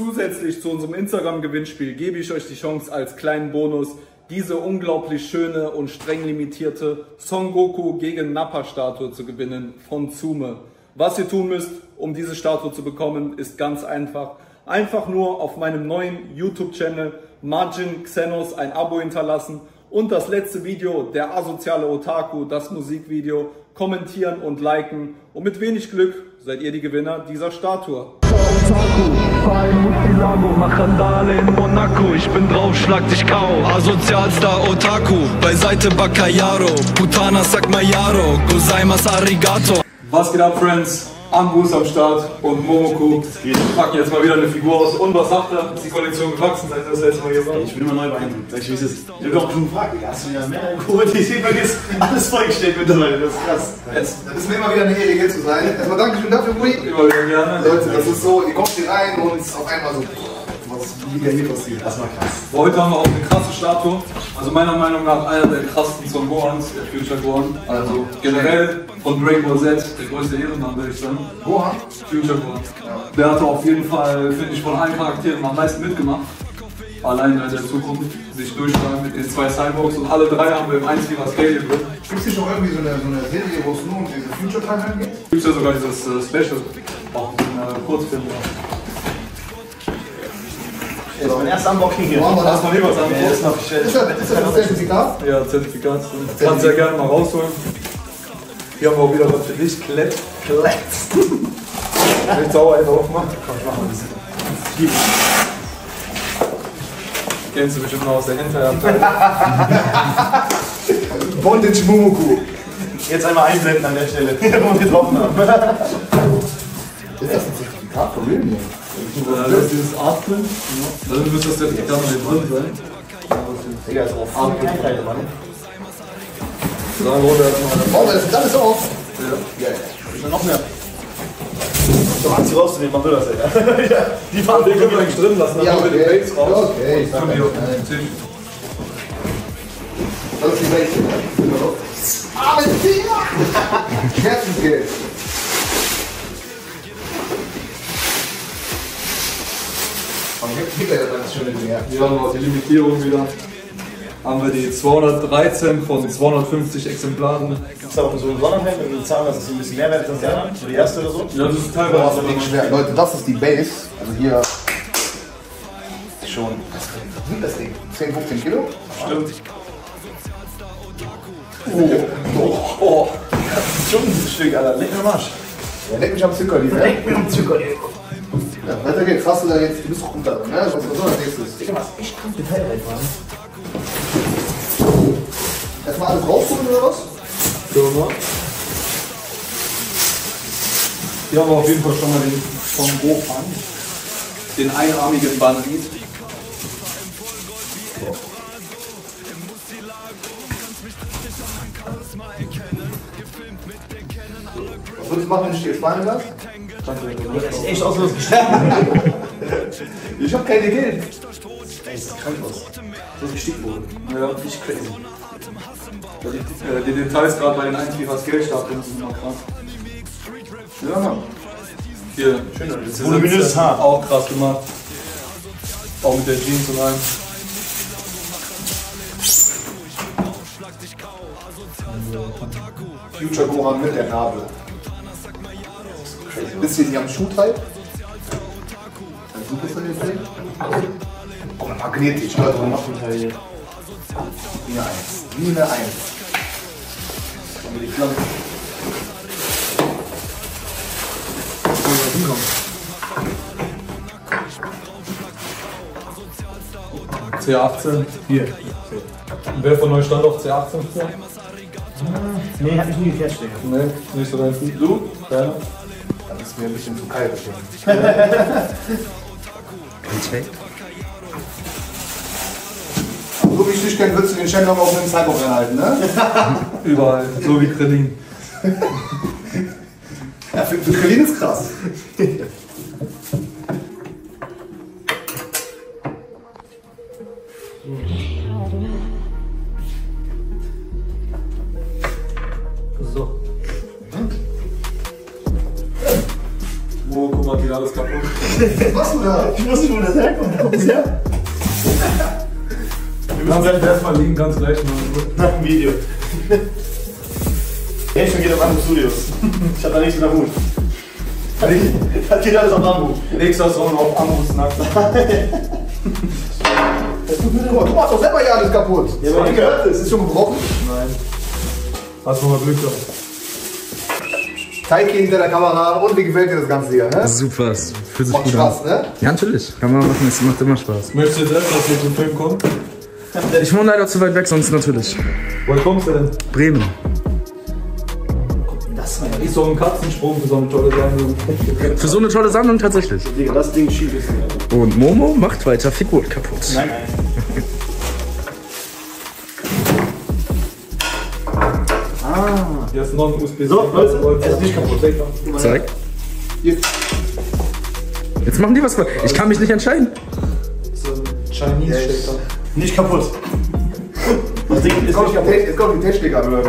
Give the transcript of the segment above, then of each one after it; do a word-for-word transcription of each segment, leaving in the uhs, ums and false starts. Zusätzlich zu unserem Instagram-Gewinnspiel gebe ich euch die Chance, als kleinen Bonus diese unglaublich schöne und streng limitierte Son Goku gegen Nappa-Statue zu gewinnen von Zume. Was ihr tun müsst, um diese Statue zu bekommen, ist ganz einfach. Einfach nur auf meinem neuen YouTube-Channel Majin Xenos ein Abo hinterlassen und das letzte Video, der asoziale Otaku, das Musikvideo, kommentieren und liken. Und mit wenig Glück seid ihr die Gewinner dieser Statue. Ich bin drauf, schlag dich kau. Asozialster Otaku, beiseite Bakayaro. Putana Sakmayaro, Gozaimas Arigato. Was geht ab, Friends? Anbu ist am Start und Momoku. Wir packen jetzt mal wieder eine Figur aus. Und was sagt er? Ist die Kollektion gewachsen, seit das letzte Mal hier war? Ich bin immer neu beeindruckt. Ich weiß es. Ich hab doch schon gefragt, Digga. Hast du ja mehr geholt? Ich vergiss, alles vollgestellt mittlerweile. Das ist krass. Es ist mir immer wieder eine Ehre, hier zu sein. Erstmal Dankeschön dafür, Budi. Immer wieder gerne. Leute, das ist so, ihr kommt hier rein und auf einmal so. Was wieder hier passiert. Das war krass. Heute haben wir auch eine krasse Statue. Also meiner Meinung nach einer der krassesten Son Gohans, der Future Gohan. Also generell von Dragon Ball Z, der größte Ehrenmann, würde ich sagen. Gohan? Future Gohan. Ja. Der hatte auf jeden Fall, finde ich, von allen Charakteren am meisten mitgemacht. Allein in der Zukunft sich durchschlagen mit den zwei Cyborgs und alle drei haben wir im Einzig-Scale gewinnt. Gibt es hier schon irgendwie so eine, so eine Serie, wo es nur um diese Future-Teil geht? Gibt es ja sogar dieses äh, Special, auch in äh, Kurzfilm. Das ist mein erster Unboxing hier. Wow, das mal lieber sagen. Ist das ein Zertifikat? Ja, Zertifikat. Kannst du ja gerne mal rausholen. Hier haben wir auch wieder was für dich. Klett. Klett. Wenn ich sauer einfach aufmache. Komm, ich mach mal ein bisschen. Kennst du bestimmt noch aus der Hinterabteilung. Bondage Momoku. Jetzt einmal einblenden an der Stelle, wo wir getroffen haben. Ist das ein Zertifikat? Problem hier. Das ist dieses Atmen. Dann müsste das Zertifikat noch nicht drin sein. Digga, ist auch Atmen. Dann holen wir erstmal. Oh, das ist auf! Ja. Ich will noch mehr. So, hat sie rauszunehmen, man will das, Digga. Die Farben können wir eigentlich drin lassen, dann holen wir den Bates raus. Okay, ich komme hier auf den Tisch. Das ist die Bates. Aber Digga! Herzensgeld! Ja, das schöne Ding, ja. Hier haben wir die Limitierung wieder. Haben wir die zweihundertdreizehn von zweihundertfünftig Exemplaren. Gibt es da auch so einen Sonnenhelm mit einem Zahn, dass es ein bisschen mehr wert ist als die anderen? Oder die erste oder so? Ja, das ist teilweise. Das ist schwer. Leute, das ist die Base. Also hier schon. Was sind das Ding? zehn, fünfzehn Kilo? Stimmt. Oh, oh. Das ist schon ein Stück, Alter. Leck mir am Arsch. Ja, leck mich am Zuckerli. Leck mich am Zuckerli. Ja, weiter geht's, hast du da jetzt, du bist doch runter, ne? Was ist so als nächstes? Digga, was echt gut detailreich war. Erstmal alles rausholen oder was? Ja, mal. Hier haben wir auf jeden Fall schon mal den Son Gohan. Den einarmigen Bandit. So. Was würdest du machen, wenn ich dir jetzt fallen lasse? Das ist echt auslos gestiegen. Ich hab keine Idee. Ey, das ist krank aus. So ist gestiegen worden. Ja, ich crazy. Die, die Details gerade bei den eins Komma vier Scale-Stapeln sind immer krass. Ja, Mann. Hier, voluminöses Haar. Auch krass gemacht. Auch mit der Jeans und allem. Future Gohan mit der Nabel. Ein bisschen hier am Schuhteil. Dann suche ich den oh, magnetisch. Leute, noch ein Teil hier. Wie eine Eins. Wie eine Eins. Dann will ich glaube. Ich muss da hinkommen. C achtzehn. Hier. Okay. Wer von euch stand auf C achtzehn? Hm. Nee, hab ich nie geflasht. Nee, nicht so dein Fuß. Du? Keiner? Das ist mir ein bisschen zu kalt. Respekt. So wie ich dich kenne, würdest du den Channel auch auf einem Cyborg erhalten, ne? Überall, so wie Krillin. Ja, für, für Krillin ist krass. Alles kaputt. Was machst du da? Ich wusste, wo das herkommt. Ja. Wir müssen gleich erstmal liegen, ganz gleich machen. Nach dem Video. Hey, ich bin wieder auf Anbu Studios. Ich hab da nichts mehr Hut. Hat geht alles auf Anbu. Nächster Sohn auf Anbus Nackt. Das tut mir leid. Du machst doch selber ja alles kaputt. Ja, aber gehört es. Ist es schon gebrochen? Nein. Hast du mal Glück gehabt. Zeig hinter der Kamera und wie gefällt dir das Ganze hier, ne? Super, fühlt sich macht gut Spaß, an. Ne? Ja, natürlich. Kamera machen, es macht immer Spaß. Möchtest du selbst, dass wir zum Film kommen? Ich wohne leider zu weit weg, sonst natürlich. Woher kommst du denn? Bremen. Das ist so ein Katzensprung für so eine tolle Sammlung. Für so eine tolle Sammlung tatsächlich. Digga, das Ding schief ist hier. Und Momo macht weiter Figur kaputt. Nein, nein. Ah, hier ist noch ein U S B. So, Leute, es ist nicht kaputt. Zeig. Jetzt machen die was. Ich kann mich nicht entscheiden. So ein Chinese-Stecker. Nicht kaputt. Das Ding ist nicht kaputt. Jetzt kommt die Technik an, Leute.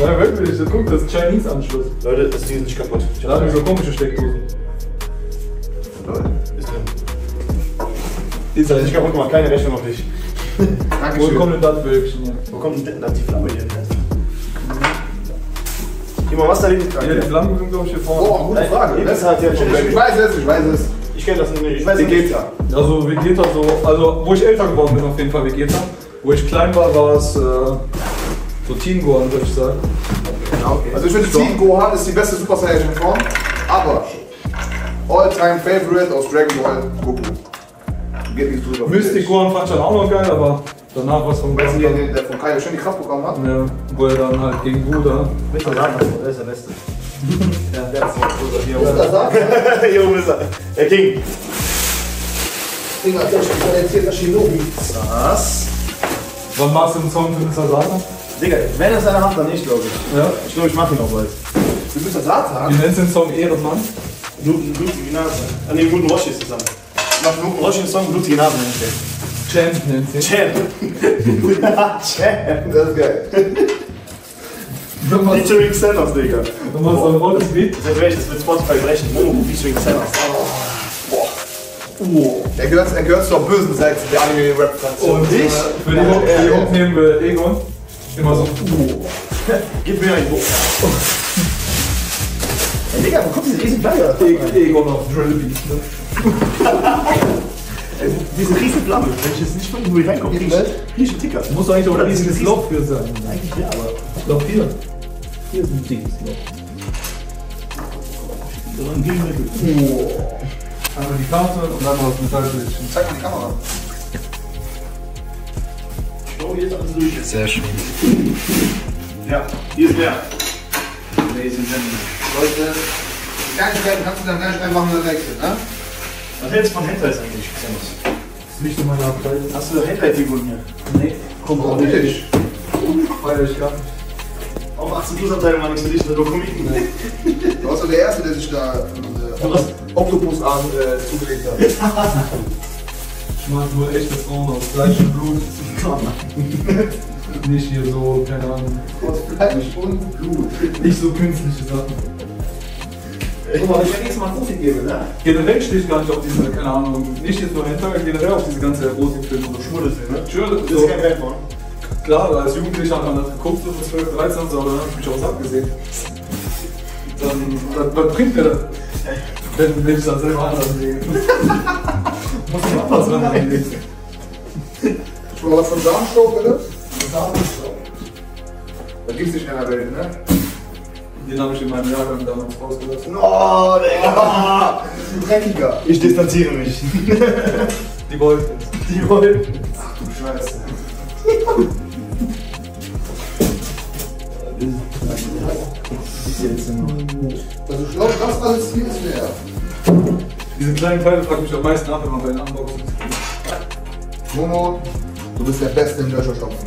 Ja, wirklich. Guck, das ist ein Chinese-Anschluss. Leute, das Ding ist nicht kaputt. Ich habe so komische Steckdosen. Leute, ist drin. Ist halt nicht kaputt gemacht. Keine Rechnung auf dich. Dankeschön. Wo kommt denn das wirklich? Wo kommt denn das die Flamme hier? Guck mal, was da liegt. Ja, die Flammen sind, glaube ich, hier vorne. Boah, gute Frage. Das hat ja schon. Ich weiß es, ich weiß es. Ich kenne das nicht. Ich weiß es nicht. Also Vegeta so, also wo ich älter geworden bin, auf jeden Fall Vegeta. Wo ich klein war, war es äh, so Teen Gohan, würde ich sagen. Okay. Also ich finde, Teen Gohan ist die beste Super Saiyan Form, aber All-Time Favorite aus Dragon Ball Goku. Geht nicht drüber. Mystic Gohan fand ich dann auch noch geil, aber danach was vom Besten. Der, der von Kai schön die Kraft bekommen hat. Ja, wo er dann halt gegen Bruder. Mit der Sache, der ist der Beste. Ja, der ist der Bruder. Mit der Sache? Hier oben ist er. Der King. Digga, der ist jetzt der Shinobi. Was? Wann machst du den Song für Mister Sahne? Digga, wenn er seine Hand, dann nicht, glaube ich. Ja? Ich glaube, ich mach ihn auch bald. Für Mister Sahne? Wie nennst du den Song Ehrenmann? Bluten, blutige Nase. An den guten Roshi ist es dann. Ich mach einen Roshi den Song Blutige Nase nennt er. Champ nennt sich. Champ! Champ! Das ist geil. Featuring Xenos, Digga. Du machst so ein rotes Beat. Seit welches mit Spotify berechnen? Momo, featuring Xenos. Boah. Oh. Er gehört, er gehört zur bösen Seite der Anime-Rap-Fraktion. Und ich? Für die hochnehmen will Egon. Immer so. Oh. Gib mir ein Buch. Ey, Digga, wo kommt diese riesen Flagge? Egon auf Drillbeat, ne? Also, diese riesen Flamme, wenn ich jetzt nicht von wo ich reinkomme, krieg ich einen Ticker. Muss doch eigentlich auch ein riesiges Loch für sein. Eigentlich ja, aber ich glaube hier. Hier ist ein dickes Loch. So ein Gegenmittel. Oh. Also die Karte und dann noch das Metallbildchen. Zeig mal die Kamera. Ich schaue jetzt alles durch. Sehr schön. Ja, hier ist der. Ladies and Gentlemen. Leute, die Kleinigkeiten kannst du dann gar nicht reinmachen und dann wechseln, ne? Was hältst du von Hentais eigentlich? Das ist nicht in meiner Abteilung. Hast du Hentai-Figuren hier? Nee. Komm auch nicht. Ich freue mich gar nicht. Auf achtzehn Plus Abteilung war nichts für dich, nur Dokumenten. Nee. Du warst doch der Erste, der sich da äh, Oktopus-Arm äh, zugelegt hat. Ich mag nur echtes Frauen aus Fleisch und Blut. Nicht hier so, keine Ahnung. Aus Fleisch und Blut. Nicht so künstliche Sachen. Guck mal, wenn ich mir nächstes Mal Erotik gebe, ne? Generell stehe ich gar nicht auf diese, keine Ahnung, nicht jetzt nur hinter, generell auf diese ganze Erotik-Filme und so Schmuddelfilme, ne? Schmuddelfilme, das ist so. Kein Fan von. Klar, als Jugendlicher hat man das geguckt, so bis zwölf, dreizehn und so, aber dann habe ich mich auch satt gesehen. Dann, was bringt mir das? Wenn, wenn ich das selber anders lege. Muss ich mal anders ranlegen. Ich brauche was von Samenstoff, bitte? Samenstoff. Das gibt's nicht in der Welt, ne? Den habe ich in meinem Jahrgang damals rausgelassen. Oh, Digga! Oh, dreckiger! Ich distanziere mich. Die wollten es. Die wollten es. Ach du Scheiße. Also ich glaube, das alles viel ist mehr. Diese kleinen Teile fragt mich am meisten ab, wenn man bei den Unboxings ist. Momo, du bist der Beste im Löcherstopfen.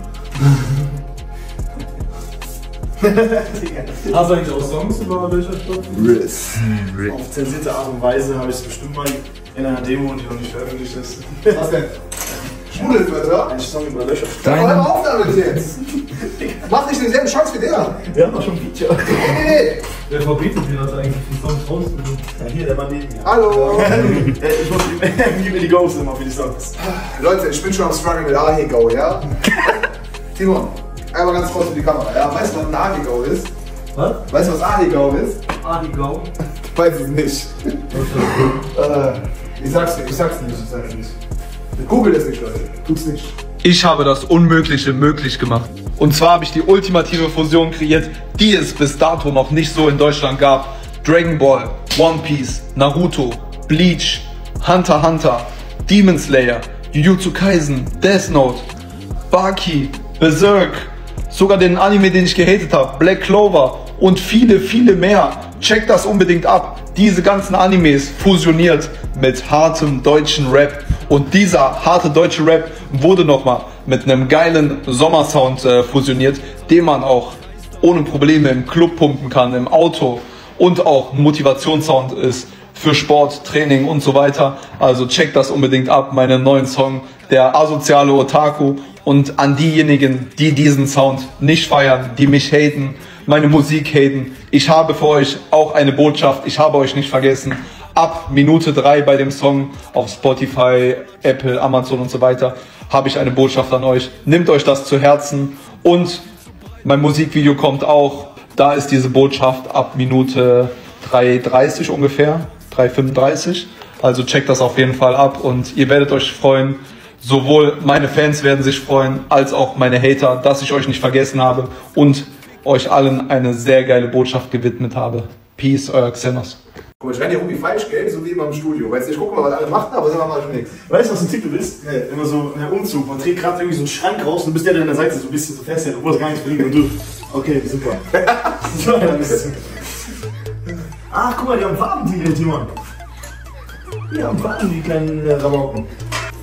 Hast du eigentlich auch Songs über welcher Stoff? Riss. Auf zensierte Art und Weise habe ich es bestimmt mal in einer Demo, die noch nicht veröffentlicht ist. Was denn? sprudelt, Alter. Ein Song über Löcher. Dann hör auf damit jetzt. Mach nicht denselben Scheiß wie der. Wir haben doch schon ein Feature. Nee, nee, nee. Wer verbietet dir das eigentlich, die Songs rauszunehmen? Ja, hier, der Mann neben mir. Hallo. Ich muss gib mir die Go's immer für die Songs. Leute, ich bin schon am Struggle mit A H E G O, ja? Timon, einmal ganz kurz in die Kamera, ja? Weißt du, was ein A H E G O ist? Was? Weißt du, was A H E G O ist? A H E G O? Ich weiß es nicht. Okay. äh, ich sag's dir, ich sag's nicht, ich sag's nicht. Google es nicht, Leute. Tut's nicht. Ich habe das Unmögliche möglich gemacht. Und zwar habe ich die ultimative Fusion kreiert, die es bis dato noch nicht so in Deutschland gab. Dragon Ball, One Piece, Naruto, Bleach, Hunter x Hunter, Demon Slayer, Jujutsu Kaisen, Death Note, Baki, Berserk, sogar den Anime, den ich gehatet habe, Black Clover und viele, viele mehr. Checkt das unbedingt ab. Diese ganzen Animes fusioniert mit hartem deutschen Rap. Und dieser harte deutsche Rap wurde nochmal mit einem geilen Sommersound äh, fusioniert, den man auch ohne Probleme im Club pumpen kann, im Auto. Und auch Motivationssound ist für Sport, Training und so weiter. Also checkt das unbedingt ab, meinen neuen Song, der asoziale Otaku. Und an diejenigen, die diesen Sound nicht feiern, die mich haten, meine Musik haten, ich habe für euch auch eine Botschaft, ich habe euch nicht vergessen. Ab Minute drei bei dem Song auf Spotify, Apple, Amazon und so weiter habe ich eine Botschaft an euch. Nehmt euch das zu Herzen und mein Musikvideo kommt auch. Da ist diese Botschaft ab Minute drei dreißig ungefähr, drei fünfunddreißig. Also checkt das auf jeden Fall ab und ihr werdet euch freuen. Sowohl meine Fans werden sich freuen, als auch meine Hater, dass ich euch nicht vergessen habe und euch allen eine sehr geile Botschaft gewidmet habe. Peace, euer Xenos. Guck mal, ich renne hier irgendwie falsch, gell? So wie immer im Studio. Weißt du, ich gucke mal, was alle machen, aber selber machen wir nichts. Weißt du, was ein Titel ist? Nee. Immer so ein Umzug. Man dreht gerade irgendwie so einen Schrank raus und bist der, der an der Seite so ein bisschen so festhält, obwohl es gar nichts bringt. Und du, okay, super. So, dann ist ach, guck mal, die haben Farben, die Timon. Die haben Farben, die kleinen äh, Rabauken.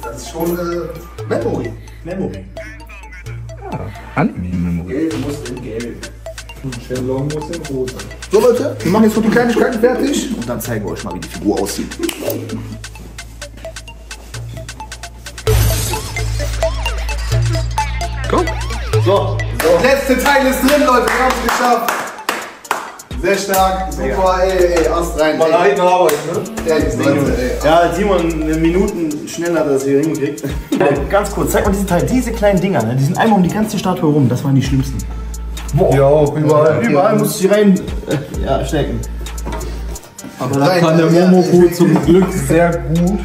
Das ist schon äh, Memory. Memory. Ja, Anime-Memory. Gelb muss in Gelb. Und Long muss in Rot. So Leute, wir machen jetzt so die Kleinigkeiten fertig. Und dann zeigen wir euch mal, wie die Figur aussieht. Komm. So, so. Letzte Teil ist drin, Leute. Wir haben es geschafft. Sehr stark, super, ey, ey, Ast rein. Mal rein Arbeit, ne? Ja, das Ding, ey. Ja, Simon, Minuten schneller hat er das hier hingekriegt. Ganz kurz, zeig mal diesen Teil, diese kleinen Dinger, ne? Die sind einmal um die ganze Statue rum, das waren die schlimmsten. Boah. Ja, überall, ja, überall ja. Musst du die rein äh, ja, stecken. Aber da kann der Momoku ja, zum Glück sehr gut.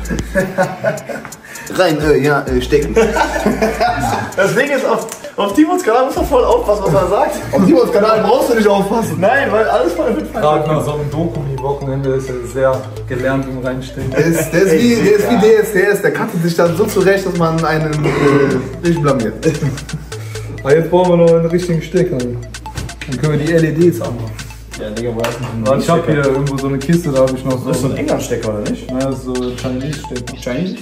Rein, äh, ja, äh, stecken. Das Ding ist, auf, auf Timons Kanal muss man voll aufpassen, was er sagt. Auf Timons Kanal brauchst du nicht aufpassen. Nein, weil alles voll mit gerade nach so einem Doku wie Wochenende ist er sehr gelernt im Reinstecken. Der ist, der ist, wie, der ist wie D S D S, der kannte sich dann so zurecht, dass man einen äh, nicht blamiert. Aber jetzt brauchen wir noch einen richtigen Stecker. Dann können wir die L E Ds anmachen. Ja, Digga, wo hast du denn? Ich hab hier irgendwo so eine Kiste, da habe ich noch so. Das ist so ein England-Stecker, oder nicht? Naja, das ist so ein Chinese-Stecker. Chinese?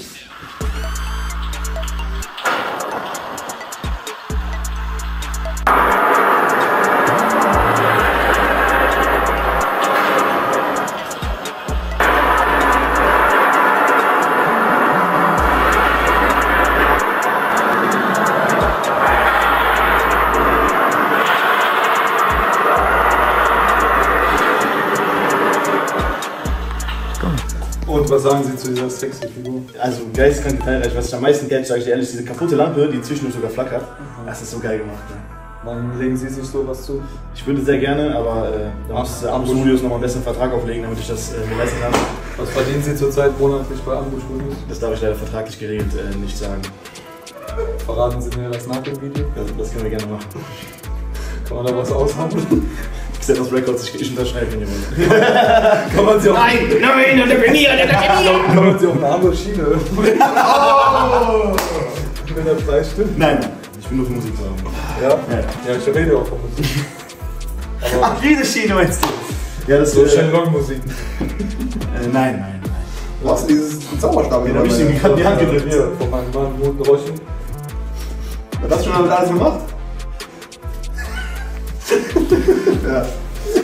Was sagen Sie zu dieser sexy Figur? Also geistkrank detailreich, was ich am meisten gern, sage ich dir ehrlich, diese kaputte Lampe, die zwischendurch sogar flackert, mhm. Das ist so geil gemacht. Ne? Wann legen Sie sich sowas zu? Ich würde sehr gerne, aber äh, da muss Anbu Studios nochmal einen besseren Vertrag auflegen, damit ich das äh, mir leisten kann. Was verdienen Sie zurzeit monatlich bei Anbu Studios? Das darf ich leider vertraglich geregelt äh, nicht sagen. Verraten Sie mir das nach dem Video? Also, das können wir gerne machen. Kann man da was aushandeln? Ich setze das Records, ich, ich unterschreibe wenn jemand. Kann man sie auch. Nein! Nein! Kann man sie auf eine andere Schiene öffnen? Oh! Wenn das gleich stimmt? Nein, ich bin nur für Musik zu haben. Ja? Ja, ich rede auch von Musik. Aber ach, jede Schiene meinst du? Ja, das ist so. So schön Rockmusik. äh, nein, nein, nein. Du hast dieses Zauberstab wieder. Da hab ich den gerade in die Hand gedrückt. Von meinem Mann, guten Roshi. Hat das schon damit alles gemacht? Ja.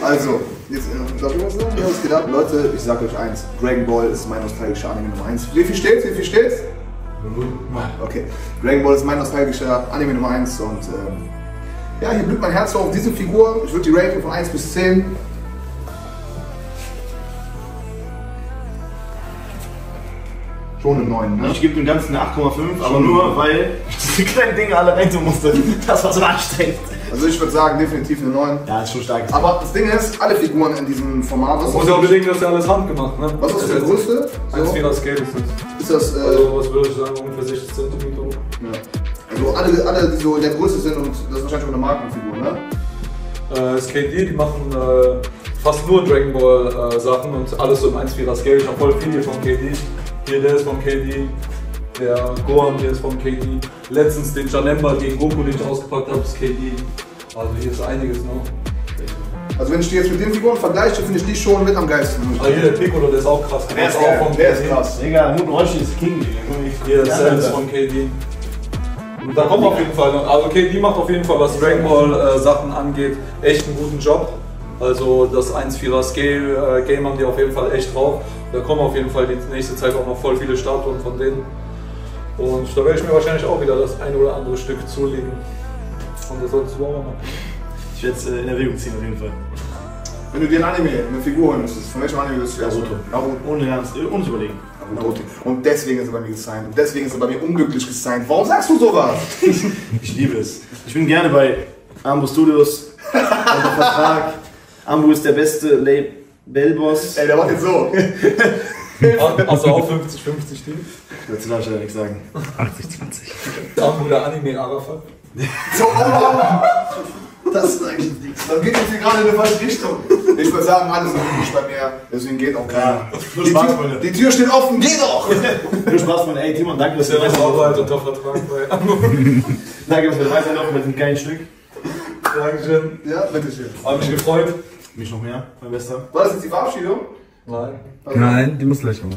Also, jetzt darf ich was sagen? Ich hab's gedacht, Leute, ich sag euch eins, Dragon Ball ist mein nostalgischer Anime Nummer eins. Wie viel steht's? Wie viel steht's? Okay. Dragon Ball ist mein nostalgischer Anime Nummer eins und ähm, ja, hier blüht mein Herz auf diese Figur. Ich würde die Rating von eins bis zehn. Schon eine neun, ne? Ich gebe dem Ganzen eine acht Komma fünf, aber nur weil ich diese kleinen Dinge alle reintun musste. Das war so anstrengend. Also ich würde sagen, definitiv eine neun. Ja, ist schon stark. Aber das Ding ist, alle Figuren in diesem Format... Was und ja unbedingt, dass ja alles handgemacht, ne? Was ist das die Größe? eins Komma vierer Scale ist das. Ist das, äh... Also, was würde ich sagen, ungefähr sechzig Zentimeter. Ja. Also alle, alle, die so in der Größe sind und das ist wahrscheinlich schon eine Markenfigur, ne? Äh, ist K D, die machen, äh, fast nur Dragon Ball, äh, Sachen und alles so im eins Komma vierer Scale. Ich habe voll viele von K D. Hier, der ist vom K D, der Gohan, der ist vom K D. Letztens den Janemba gegen Goku, den ich ausgepackt habe, ist K D. Also hier ist einiges noch. Also wenn ich die jetzt mit den Figuren vergleiche, finde ich die schon mit am geilsten. Also hier der Piccolo, der ist auch krass. Der, der ist auch vom der K D. Ist krass. Digga, Mut Roshi ist King. Hier ist der ist vom K D. Und da kommt auf jeden Fall noch. Also K D macht auf jeden Fall, was Dragon Ball äh, Sachen angeht, echt einen guten Job. Also das eins Komma vierer Scale äh, Game haben die auf jeden Fall echt drauf. Da kommen auf jeden Fall die nächste Zeit auch noch voll viele Statuen von denen. Und da werde ich mir wahrscheinlich auch wieder das ein oder andere Stück zulegen. Und das solltest du auch mal machen. Ich werde es in Erwägung ziehen auf jeden Fall. Wenn du dir ein Anime, eine Figur holen müsstest, von welchem Anime würdest du? Naruto. Ohne ganz, ohne zu überlegen. Naruto. Und deswegen ist er bei mir gesigned. Und deswegen ist er bei mir unglücklich gesigned. Warum sagst du sowas? Ich liebe es. Ich bin gerne bei Anbu Studios. Unter Vertrag. Anbu ist der beste Label. Bellboss. Ey, der macht jetzt so. Also auch fünfzig fünfzig Team. Dazu darf ich ja nichts sagen. achtzig zwanzig. Da haben wir Anime Arafat. So, oh, das ist eigentlich nichts. Das geht jetzt hier gerade in eine falsche Richtung. Ich würde sagen, alles ist nicht bei mir, deswegen geht auch keiner. Die, Tür, die Tür steht offen, geht doch! Viel Spaß, Freunde. Ey, Timon, danke, dass du das Arbeit und Topvertrag bei Anbu. Danke, dass wir weiterlaufen mit einem geilen Stück. Dankeschön. Ja, bitteschön. Hat mich gefreut. Mich noch mehr, mein Bester. War das jetzt die Verabschiedung? Nein. Also nein, die muss gleich kommen.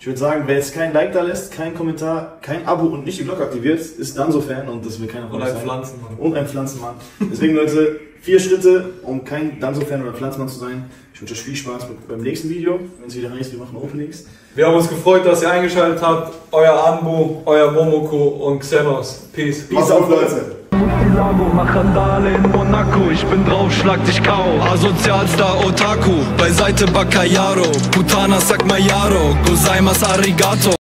Ich würde sagen, wer jetzt kein Like da lässt, kein Kommentar, kein Abo und nicht die Glocke aktiviert, ist dann so Fan und das will keiner von uns sein. Und ein Pflanzenmann. Und ein Pflanzenmann. Deswegen Leute, vier Schritte, um kein dann so Fan oder Pflanzenmann zu sein. Ich wünsche euch viel Spaß beim nächsten Video. Wenn es wieder heißt, wir machen Openings. Wir haben uns gefreut, dass ihr eingeschaltet habt. Euer Anbu, euer Momoko und Xenos. Peace. Peace auf Leute. Mach Randale in Monaco, ich bin drauf, schlag dich K O. Asozialster Otaku, beiseite Bakayaro. Putana Sakmayaro, Gozaimas Arigato.